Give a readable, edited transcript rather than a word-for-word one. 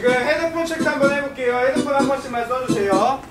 지금 헤드폰 체크 한번 해볼게요. 헤드폰 한 번씩만 써주세요.